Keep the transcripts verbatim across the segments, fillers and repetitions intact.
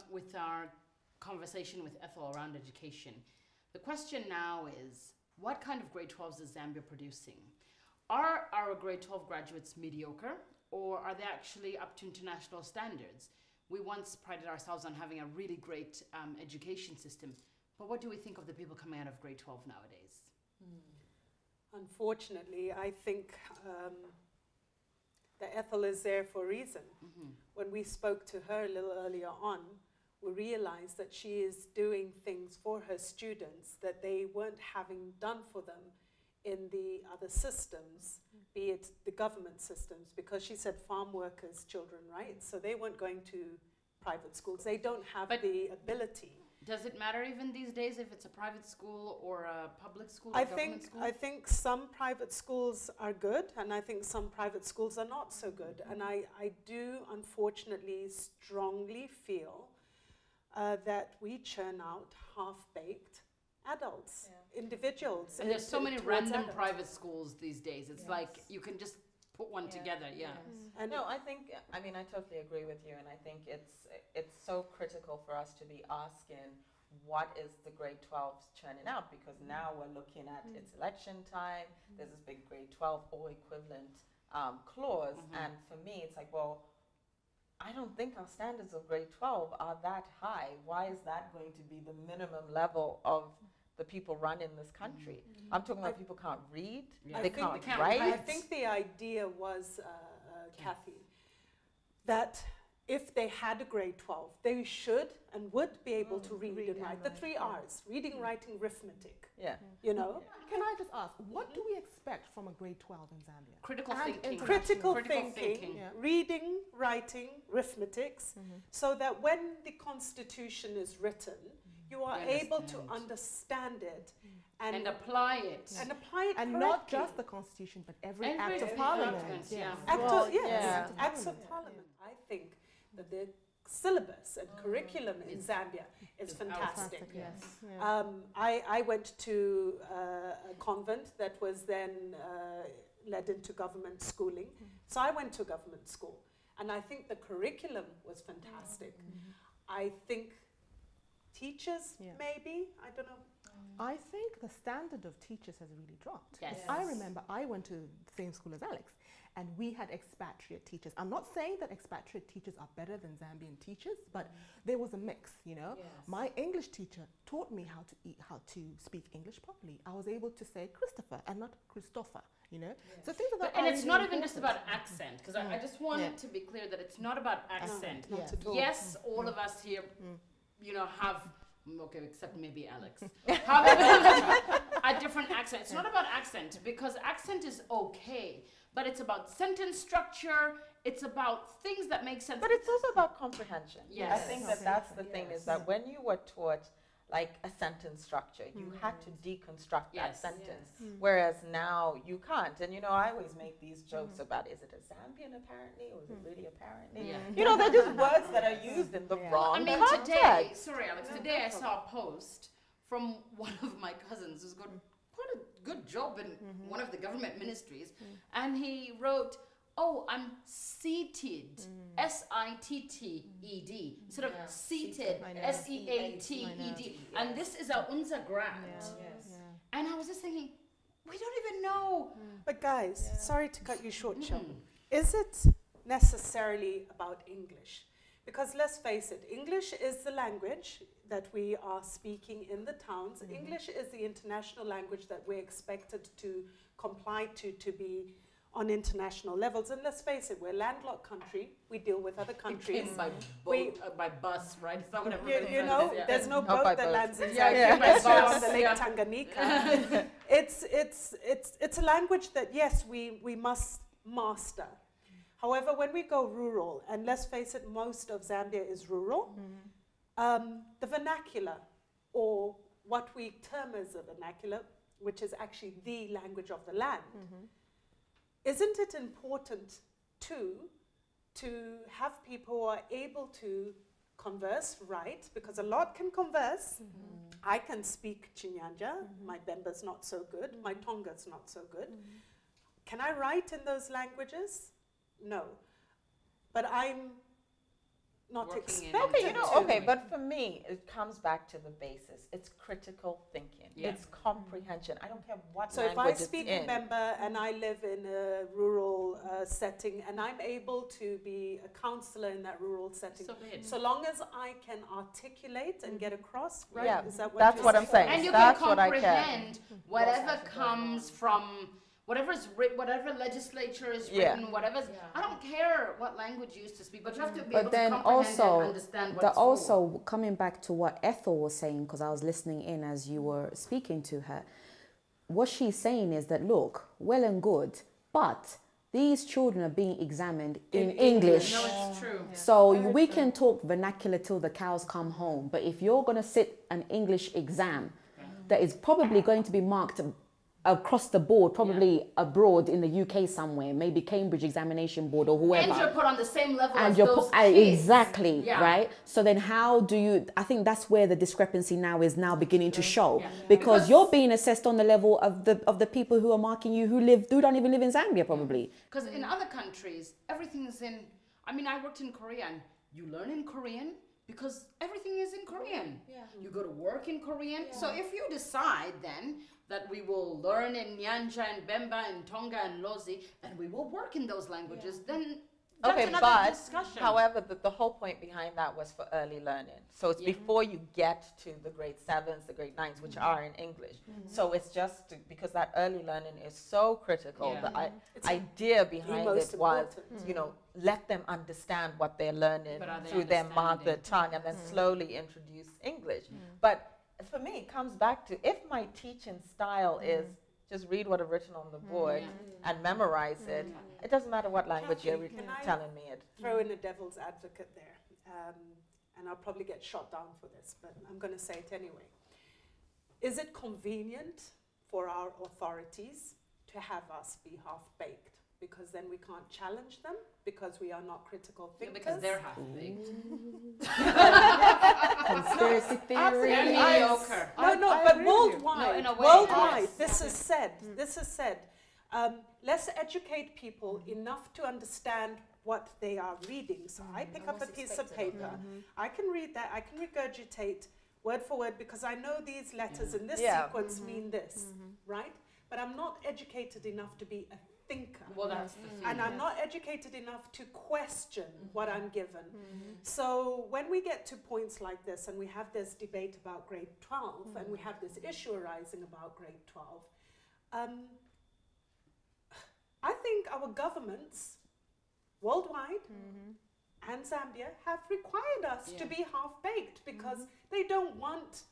up with our conversation with Ethel around education. The question now is, what kind of grade twelves is Zambia producing? Are our grade twelve graduates mediocre, or are they actually up to international standards? We once prided ourselves on having a really great um, education system, but what do we think of the people coming out of grade twelve nowadays? Mm. Unfortunately, I think um, that Ethel is there for a reason. Mm-hmm. When we spoke to her a little earlier on, we realized that she is doing things for her students that they weren't having done for them in the other systems, be it the government systems, because she said farm workers' children, right? So they weren't going to private schools. They don't have but the ability. Does it matter even these days if it's a private school or a public school? Or I think school? I think some private schools are good, and I think some private schools are not so good. Mm-hmm. And I, I do, unfortunately, strongly feel uh, that we churn out half-baked adults, yeah. individuals. And there's so many random adults. Private schools these days. It's yes. like you can just put one yeah. together, yeah. Yes. And no, I think, I mean, I totally agree with you, and I think it's, it's so critical for us to be asking what is the grade twelves churning out, because now we're looking at mm. it's election time, mm. there's this big grade twelve or equivalent um, clause, mm-hmm. and for me it's like, well, I don't think our standards of grade twelve are that high. Why is that going to be the minimum level of the people running this country? Mm-hmm. I'm talking about I, people can't read, yeah. they, can't they can't write. I think the idea was, uh, uh, Kathy, that if they had a grade twelve, they should and would be able mm, to read, read and write. And the three yeah. R's, reading, yeah. writing, arithmetic. Yeah. You know? Can I just ask, what do we expect from a grade twelve in Zambia? Critical and thinking. Critical, critical thinking, thinking. Yeah. Reading, writing, arithmetics, mm-hmm. so that when the Constitution is written, you are able to understand it and, and apply it. And apply it And correctly. Not just the Constitution, but every, every act of Parliament. Yeah. Act well, of, yes, yeah. Act of Acts Parliament. Of Parliament. I think that the syllabus and oh, curriculum in Zambia is fantastic. fantastic. Yes. Yeah. Um, I, I went to uh, a convent that was then uh, led into government schooling. Mm. So I went to government school. And I think the curriculum was fantastic. Mm-hmm. I think teachers, yeah. maybe? I don't know. I think the standard of teachers has really dropped. Yes. Yes. I remember I went to the same school as Alex, and we had expatriate teachers. I'm not saying that expatriate teachers are better than Zambian teachers, but mm. there was a mix, you know. Yes. My English teacher taught me how to eat, how to speak English properly. I was able to say Christopher and not Christopher, you know. Yes. So things about. And it's really not even important. Just about accent, because mm. I, I just want yeah. to be clear that it's not about accent. Oh, yes. Not at all. Yes, mm. all mm. of us here, mm. you know, have. Okay, except maybe Alex. However, a different accent. It's not about accent, because accent is okay, but it's about sentence structure. It's about things that make sense. But it's also about comprehension. Yes. I think that that's the thing, yes. is that when you were taught like a sentence structure, you mm-hmm. had to deconstruct yes. that sentence, yes. whereas now you can't. And you know, I always make these jokes mm-hmm. about, is it a Zambian apparently, or is it really apparently? Yeah. You know, they're just words that are used in the yeah. wrong I mean, context. Today, sorry Alex, today I saw a post from one of my cousins who's got quite a good job in mm-hmm. one of the government ministries, mm-hmm. and he wrote, oh, I'm seated, mm. S I T T E D, mm. instead of yeah. seated, S E A T E D. Yeah. And this is a UNSA grant. Yeah. Yes. Yeah. And I was just thinking, we don't even know. Yeah. But guys, yeah. sorry to cut you short, Chum. Mm. Is it necessarily about English? Because let's face it, English is the language that we are speaking in the towns. Mm. English is the international language that we're expected to comply to, to be on international levels, and let's face it, we're a landlocked country. We deal with other countries. It came by, boat, we, uh, by bus, right? It's not what you, you know, yeah. there's no boat that boat. lands in yeah, yeah. yeah. Zambia on the Lake yeah. Tanganyika. it's it's it's it's a language that yes, we we must master. However, when we go rural, and let's face it, most of Zambia is rural. Mm. Um, the vernacular, or what we term as a vernacular, which is actually the language of the land. Mm-hmm. Isn't it important, too, to have people who are able to converse, write? Because a lot can converse. Mm-hmm. I can speak Chinyanja. Mm-hmm. My Bemba's not so good. Mm-hmm. My Tonga's not so good. Mm-hmm. Can I write in those languages? No. But I'm not expected. Okay, you know, okay, but for me, it comes back to the basis. It's critical thinking. Yeah. It's comprehension. I don't care what so language it's So if I speak Bemba and I live in a rural uh, setting and I'm able to be a counsellor in that rural setting, so, so long as I can articulate and get across, right? Yeah. Is that what That's what saying? I'm saying. And you That's can comprehend what whatever comes from... Whatever is written, whatever legislature is written, yeah. whatever. Yeah. I don't care what language you used to speak, but you have to be but able then to comprehend also, and understand what's also for. Coming back to what Ethel was saying, because I was listening in as you were speaking to her, what she's saying is that, look, well and good, but these children are being examined in, in English. English. No, it's true. Yeah. So Very we true. Can talk vernacular till the cows come home, but if you're going to sit an English exam yeah. that is probably going to be marked across the board, probably yeah. abroad in the U K somewhere, maybe Cambridge Examination Board or whoever. And you're put on the same level and as you're those put, kids. Exactly, yeah. right? So then how do you, I think that's where the discrepancy now is now beginning to show. Yeah. Yeah. Because, because you're being assessed on the level of the of the people who are marking you who live, who don't even live in Zambia probably. Because in other countries, everything is in, I mean, I worked in Korean. You learn in Korean because everything is in Korean. Yeah. You go to work in Korean. Yeah. So if you decide then, that we will learn in Nyanja and Bemba and Tonga and Lozi, and we will work in those languages, yeah. then that's okay, another but, discussion. However, the, the whole point behind that was for early learning. So it's yeah. before you get to the grade sevens, the grade nines, which mm-hmm. are in English. Mm-hmm. So it's just to, because that early learning is so critical. Yeah. The I, idea behind it was, mm-hmm. you know, let them understand what they're learning through their mother tongue, and then mm-hmm. slowly introduce English. Mm-hmm. But for me, it comes back to if my teaching style mm. is just read what I've written on the board mm. and memorize mm. it, mm. it doesn't matter what language Kathy, you're telling I me it. Throw in a devil's advocate there, um, and I'll probably get shot down for this, but I'm going to say it anyway. Is it convenient for our authorities to have us be half-baked? Because then we can't challenge them because we are not critical thinkers. Yeah, because they're half-baked. Conspiracy theory. Absolutely. Mediocre. No, no, I, I but worldwide, no, worldwide, yes. this is said, mm. this is said. Um, let's educate people mm. enough to understand what they are reading. So mm. I pick Almost up a piece of paper, mm-hmm. I can read that, I can regurgitate word for word because I know these letters mm. in this yeah. sequence mm-hmm. mean this, mm-hmm. right? But I'm not educated enough to be a thinker. Well, that's the thing, and I'm yes. not educated enough to question mm-hmm. what I'm given. Mm-hmm. So when we get to points like this and we have this debate about grade twelve mm-hmm. and we have this issue arising about grade twelve, um, I think our governments worldwide mm-hmm. and Zambia have required us yeah. to be half-baked because mm-hmm. they don't want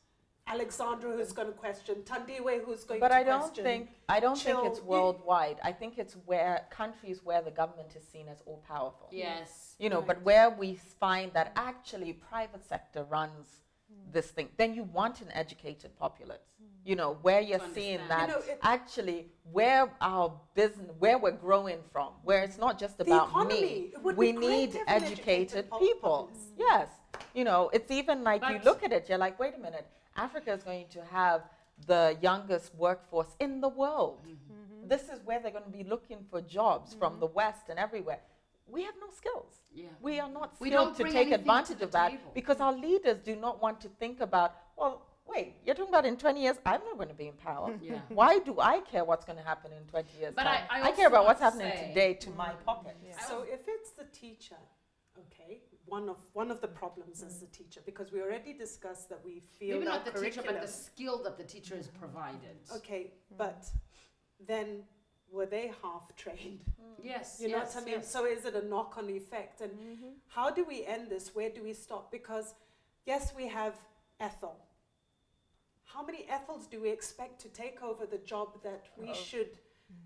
Alexandra who's going to question, Tandiwe who's going but to I don't question. But I don't Chill. think it's worldwide. I think it's where countries where the government is seen as all-powerful. Yes. You know, right. but where we find that actually private sector runs mm. this thing. Then you want an educated populace. Mm. You know, where you're seeing that you know, actually where our business, where we're growing from, where it's not just about economy, me. We need educated, educated people. Mm. Yes. You know, it's even like but you look at it, you're like, wait a minute. Africa is going to have the youngest workforce in the world. Mm-hmm. Mm-hmm. This is where they're going to be looking for jobs mm-hmm. from the West and everywhere. We have no skills. Yeah. We are not skilled to take advantage of that because our leaders do not want to think about, well, wait, you're talking about in twenty years, I'm not going to be in power. Yeah. Why do I care what's going to happen in twenty years? But I, I, I care about what's happening today to my pocket. Yeah. So if it's the teacher, okay, One of one of the problems mm. is the teacher, because we already discussed that we feel maybe not the curriculum. Teacher, but the skill that the teacher is provided. Okay, mm. but then were they half trained? Mm. Yes, you know yes, what I mean. Yes. So is it a knock-on effect? And mm-hmm. how do we end this? Where do we stop? Because yes, we have Ethel. How many Ethels do we expect to take over the job that we oh. should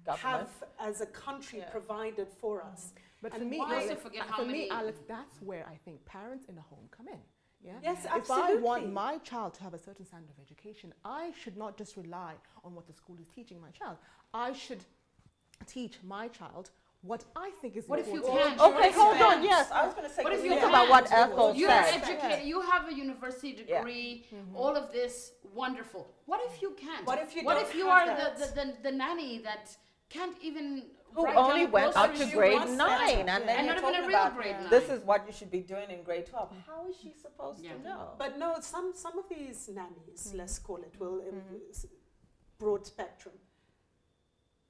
Government. have as a country yeah. provided for mm-hmm. us? But and for me, also forget how for many me Alex, that's where I think parents in a home come in. Yeah? Yes, absolutely. If I want my child to have a certain standard of education, I should not just rely on what the school is teaching my child. I should teach my child what I think is what important. What if you can? Okay, hold on, yes. I was going to say, what if you think about what Ethel you're said. Educated, you have a university degree, yeah. mm-hmm. all of this, wonderful. What if you can't? What if you, what if you are the, the, the, the nanny that can't even who right, only went up to grade nine, and then you're talking about this is what you should be doing in grade twelve. How is she supposed yeah. to know? But no, some some of these nannies, mm-hmm. let's call it, well, mm-hmm. broad spectrum,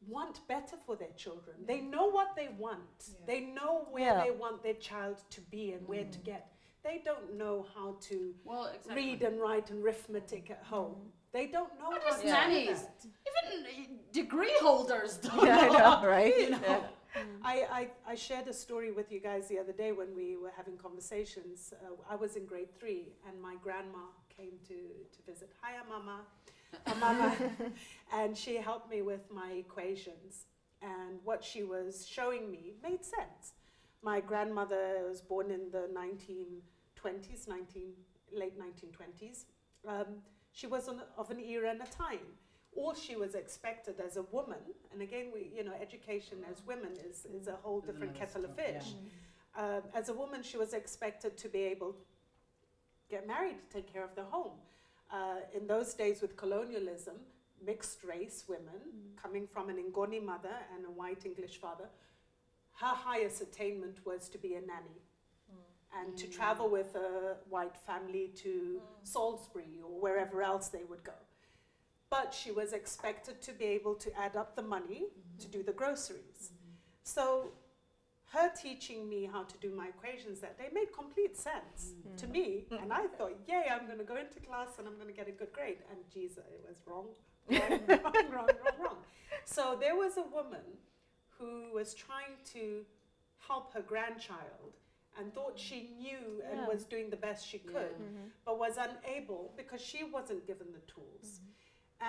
want better for their children. They know what they want. Yeah. They know where yeah. they want their child to be and mm-hmm. where to get. They don't know how to well, exactly. read and write and arithmetic at home. Mm-hmm. They don't know what is nannies. Even degree holders don't yeah, know. I know, right? You know? Yeah. Mm. I, I, I shared a story with you guys the other day when we were having conversations. Uh, I was in grade three and my grandma came to, to visit. Hiya, Mama. Uh, mama. And she helped me with my equations. And what she was showing me made sense. My grandmother was born in the nineteen twenties, nineteen, late nineteen twenties. Um, She was on, of an era and a time. All she was expected as a woman, and again, we, you know, education as women is, is a whole different kettle of fish. Yeah. Uh, as a woman, she was expected to be able to get married, take care of the home. Uh, in those days with colonialism, mixed race women, mm. coming from an Ngoni mother and a white English father, her highest attainment was to be a nanny. And mm. to travel with a white family to mm. Salisbury or wherever else they would go. But she was expected to be able to add up the money mm-hmm. to do the groceries. Mm-hmm. So her teaching me how to do my equations that day made complete sense mm. to me. Mm. And I thought, yay, I'm going to go into class and I'm going to get a good grade. And geez, it was wrong, wrong, wrong, wrong, wrong, wrong. So there was a woman who was trying to help her grandchild and thought she knew yeah. and was doing the best she could, yeah. mm-hmm. but was unable because she wasn't given the tools. Mm-hmm.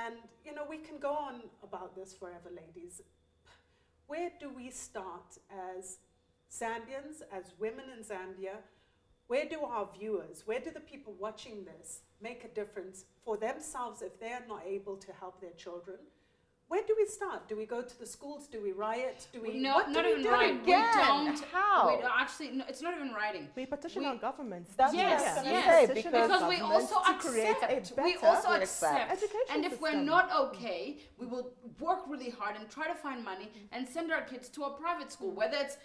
And, you know, we can go on about this forever, ladies. Where do we start as Zambians, as women in Zambia? Where do our viewers, where do the people watching this make a difference for themselves if they're not able to help their children? Where do we start? Do we go to the schools? Do we riot? Do we no, what not do even we do right. again? We don't. How? We don't actually, no, it's not even writing. We petition we, our governments. That's yes, yes. yes. Say, because, because we also accept. We also accept. Education and if system. We're not okay, we will work really hard and try to find money and send our kids to a private school, whether it's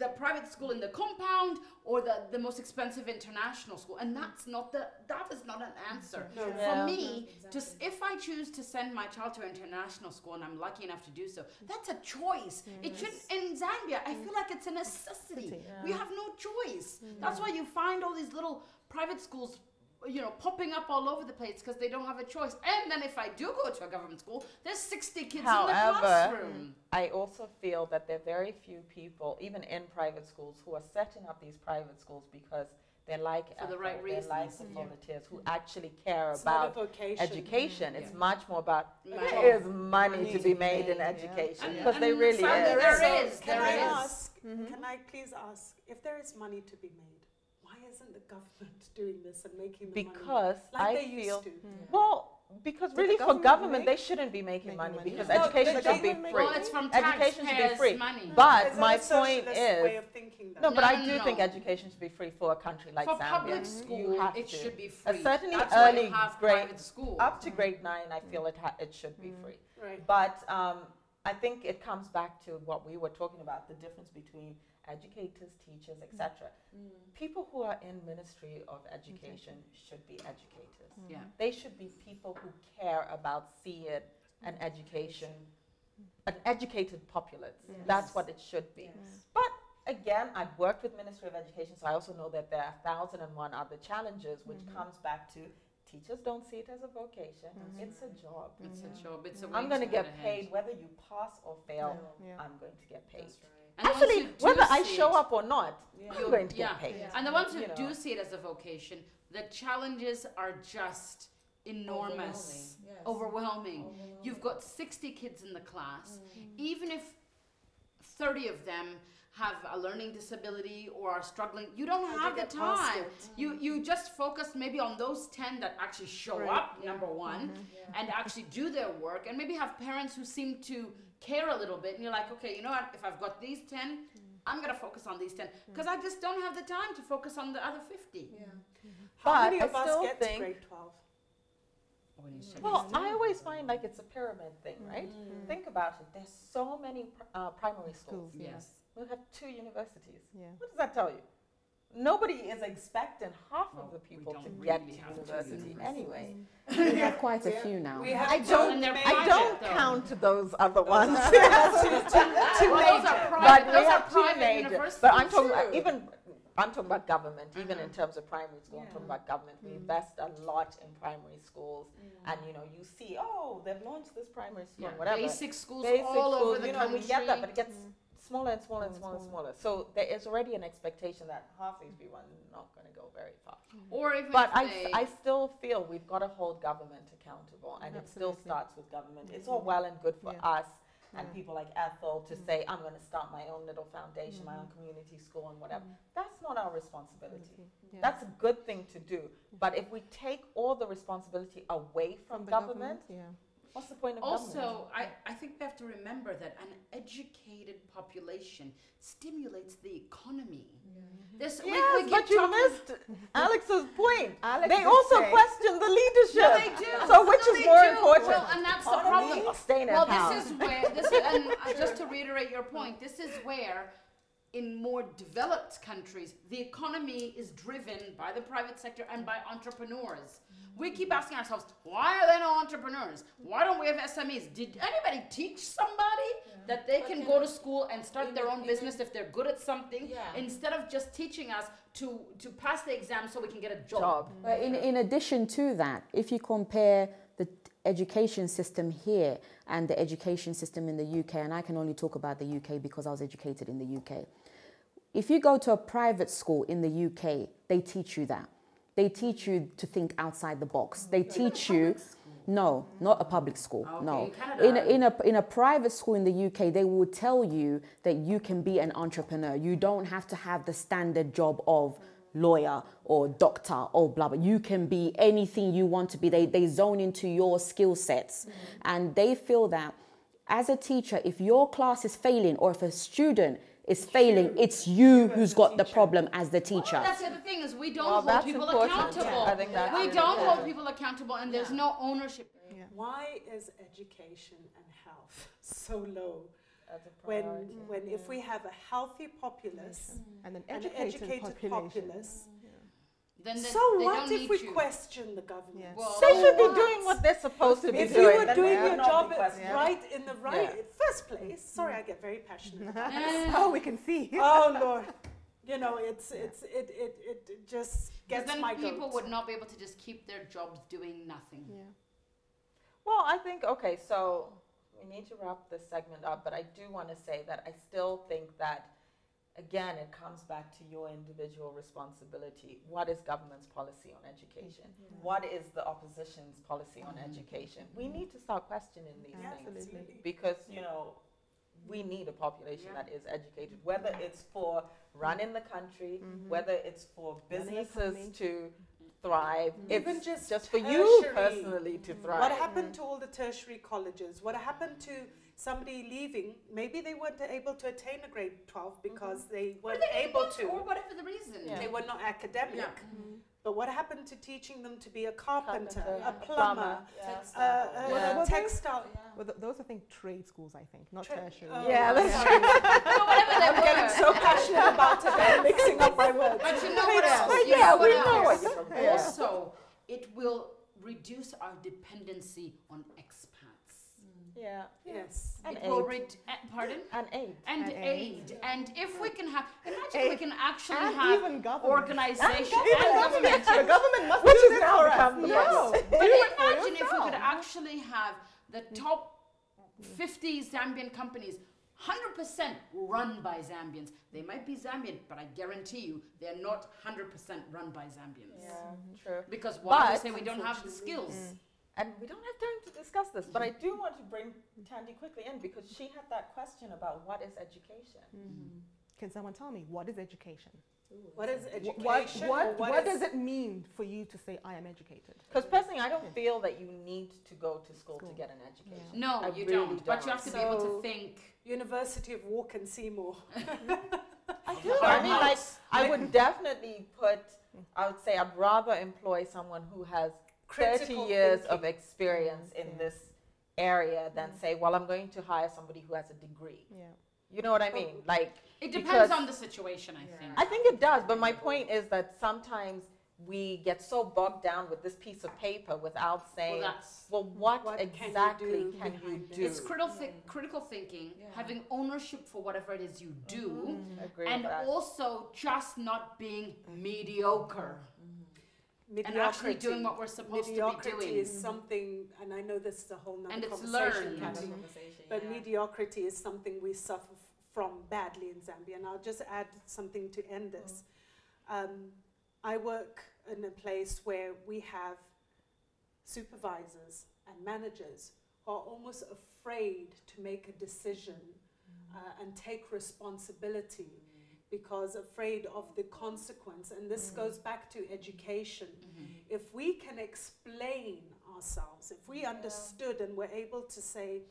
the private school in the compound or the, the most expensive international school. And that's not the, that is not an answer. No. Yeah. For me, exactly. just if I choose to send my child to international school and I'm lucky enough to do so, that's a choice. Yes. It shouldn't, in Zambia, I feel like it's a necessity. Yeah. We have no choice. Yeah. That's why you find all these little private schools, you know, popping up all over the place because they don't have a choice. And then if I do go to a government school, there's sixty kids However, in the classroom. I also feel that there are very few people, even in private schools, who are setting up these private schools because they're like for Ethel, the right reasons. They're like mm-hmm. volunteers who actually care it's about education. Mm-hmm. It's yeah. much more about money. There is money, money to be made in education because yeah. they really so is. There is. Can there I is. ask? Mm-hmm. Can I please ask if there is money to be made? Isn't the government doing this and making the because money? Like I they feel used to. Mm. Well, because Did really government for government make? They shouldn't be making, making money, money because no, education should be free. Well, it's from education should be free. Money. But is my point is way of thinking no, no, but no, I do no. think education should be free for a country like for Zambia. For public school, you have it to. should be free. Uh, certainly That's early grade school up to mm. grade nine, I feel mm. it ha it should be mm. free. Right. But um, I think it comes back to what we were talking about: the difference between educators, teachers, et cetera. Mm. People who are in Ministry of Education mm. should be educators. Mm. Yeah. They should be people who care about seeing an education, an educated populace. Yes. That's what it should be. Yes. But again, I've worked with Ministry of Education, so I also know that there are a thousand and one other challenges, which mm-hmm. comes back to teachers don't see it as a vocation. Mm-hmm. It's a job. It's yeah. a job. It's a I'm going to get paid whether you pass or fail. No. Yeah. I'm going to get paid. That's right. And actually, whether I show it, up or not, yeah. you're going to yeah. get paid. Yeah. And the ones who you know. do see it as a vocation, the challenges are just enormous, overwhelming. Yes. Overwhelming. overwhelming. You've got sixty kids in the class. Mm. Even if thirty of them have a learning disability or are struggling, you don't I have the time. Mm. You, you just focus maybe on those ten that actually show right. up, yeah. number one, mm-hmm. yeah. and actually do their work, and maybe have parents who seem to care a little bit, and you're like, okay, you know what, if I've got these ten, mm. I'm going to focus on these ten, because mm. I just don't have the time to focus on the other fifty. Yeah. Mm-hmm. How but many of I us get to grade twelve? when you study. Well, I always find like it's a pyramid thing, right? Mm-hmm. Think about it. There's so many pr uh, primary schools. schools yes. Yeah. We have two universities. Yeah. What does that tell you? Nobody is expecting half well, of the people to really get to university to anyway. We have quite a few now. I don't, I don't count those other ones. Two major, but we have two major. But I'm talking about even. I'm talking about government, even uh-huh. in terms of primary school, yeah. I'm talking about government. Mm-hmm. We invest a lot in primary schools. Yeah. And, you know, you see, oh, they've launched this primary school, yeah. whatever. Basic schools Basic all schools, over the you know, country. We get that, but it gets mm-hmm. smaller and smaller and smaller and smaller. So there is already an expectation that half these people are not going to go very far. Mm-hmm. Or if But I, I still feel we've got to hold government accountable, and Absolutely. It still starts with government. Mm-hmm. It's all well and good for yeah. us. And people like Ethel to mm-hmm. say, I'm going to start my own little foundation, mm-hmm. my own community school and whatever. Mm-hmm. That's not our responsibility. Mm-hmm. yeah. That's a good thing to do. But if we take all the responsibility away from, from government, government yeah. what's the point of also, government? Also, I, I think we have to remember that an educated population stimulates the economy. Yeah. This, yes, we, we but you missed Alex's point. Alex they also say. Question the leadership. No, they do. So no, which no, is more do. Important? Well, and that's the problem. Well, this is where, this, and just to reiterate your point, this is where in more developed countries, the economy is driven by the private sector and by entrepreneurs. We keep asking ourselves, why are there no entrepreneurs? Why don't we have S M Es? Did anybody teach somebody yeah. that they can okay. go to school and start their own business if they're good at something, yeah. instead of just teaching us to, to pass the exam so we can get a job? job. Well, in, in addition to that, if you compare the education system here and the education system in the U K, and I can only talk about the U K because I was educated in the U K. If you go to a private school in the U K, they teach you that. They teach you to think outside the box. They teach you, no, not a public school, okay, no. In a, in, a, in a private school in the U K, they will tell you that you can be an entrepreneur. You don't have to have the standard job of lawyer or doctor or blah, blah. You can be anything you want to be. They, they zone into your skill sets. Mm-hmm. And they feel that as a teacher, if your class is failing or if a student is failing, it's you who's got the problem as the teacher. Well, that's the other thing is we don't well, hold people important. accountable. Yeah, I think that we don't hold people accountable and there's yeah. no ownership. Yeah. Why is education and health so low? When, when yeah. if we have a healthy populace mm. and an educated, an educated populace, mm. yeah. then so what if we you. question the government? Yeah. Well, they should what? be doing what they're supposed to be if doing. If you were doing your job right yeah. in the right yeah. first place, sorry, mm. I get very passionate. Oh, we can see. Oh Lord, you know, it's it's it it it just gets then my goat. People would not be able to just keep their jobs doing nothing. Yeah. Well, I think okay, so. We need to wrap this segment up, but I do want to say that I still think that, again, it comes back to your individual responsibility. What is government's policy on education? Yeah. What is the opposition's policy on education? Mm-hmm. We need to start questioning these Absolutely. things because, you know, we need a population yeah. that is educated, whether it's for running the country, mm-hmm. whether it's for businesses to thrive, mm. even just, just for you personally to thrive. What happened mm. to all the tertiary colleges? What happened to somebody leaving? Maybe they weren't able to attain a grade twelve because mm-hmm. they weren't they able, able to. Or whatever the reason. Yeah. They were not academic. Yeah. Mm-hmm. But what happened to teaching them to be a carpenter, carpenter yeah. a plumber, yeah. textile? Uh, uh, yeah. well, textile. Yeah. Well, th those are, I think, trade schools, I think, not Tra tertiary. Oh. Yeah, that's yeah. true. No, whatever they I'm were. getting so passionate about it, I'm mixing up my words. But you know what else? But yeah, we know what else. Yeah. Also, it will reduce our dependency on expats. Mm. Yeah. Yes. And it will aid. Pardon? And aid. And, and aid. aid. And if yeah. we can have, imagine aid. we can actually and have even organization and, and government. The government must Which do is this for us. No. But imagine if we could actually have the top fifty Zambian companies, one hundred percent run by Zambians. They might be Zambian, but I guarantee you they're not one hundred percent run by Zambians. Yeah, true. Because why do you say we don't have the skills? Mm. And we don't have time to discuss this, but I do want to bring Tandi quickly in because she had that question about what is education. Mm-hmm. Can someone tell me, what is education? What is education? What, what, what, what does it mean for you to say I am educated? Because personally, I don't feel that you need to go to school, school. to get an education. Yeah. No, I you really don't, don't. But you have to so be able to think. University of Walk and Seymour. I do. I mean, like, I would definitely put. I would say I'd rather employ someone who has thirty years thinking. Of experience in yeah. this area than yeah. say, well, I'm going to hire somebody who has a degree. Yeah. You know what I mean? Like, it depends on the situation, I yeah. think. I think it does. But my point is that sometimes we get so bogged down with this piece of paper without saying, well, well what, what exactly can you do? Can you do? It's critical, yeah. thi- critical thinking, yeah. having ownership for whatever it is you do, mm-hmm. Agree and also just not being mm-hmm. mediocre. Mediocrity. And actually doing what we're supposed mediocrity to be doing. Mediocrity is something, and I know this is a whole nother conversation, mm-hmm. but yeah. mediocrity is something we suffer f- from badly in Zambia. And I'll just add something to end this. Mm. Um, I work in a place where we have supervisors and managers who are almost afraid to make a decision mm. uh, and take responsibility. Because afraid of the consequence, and this mm-hmm. goes back to education. Mm-hmm. If we can explain ourselves, if we yeah. understood and were able to say,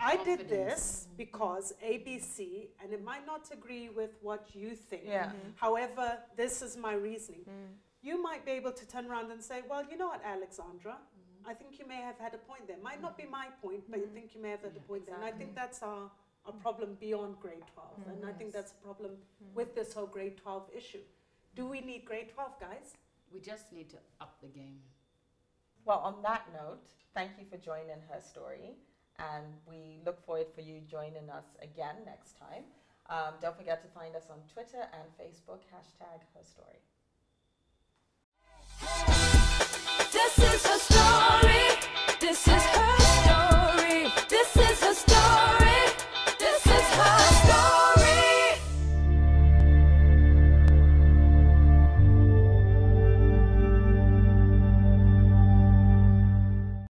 I confidence. Did this because A B C, and it might not agree with what you think, yeah. mm-hmm. however, this is my reasoning. Mm. You might be able to turn around and say, well, you know what, Alexandra, mm-hmm. I think you may have had a point there. Might mm-hmm. not be my point, but mm-hmm. you think you may have had yeah, a point exactly. there. And I think that's our a problem beyond grade twelve. Mm, and nice. I think that's a problem mm. with this whole grade twelve issue. Do we need grade twelve, guys? We just need to up the game. Well, on that note, thank you for joining Her Story. And we look forward for you joining us again next time. Um, don't forget to find us on Twitter and Facebook, hashtag Her Story. This is Her Story.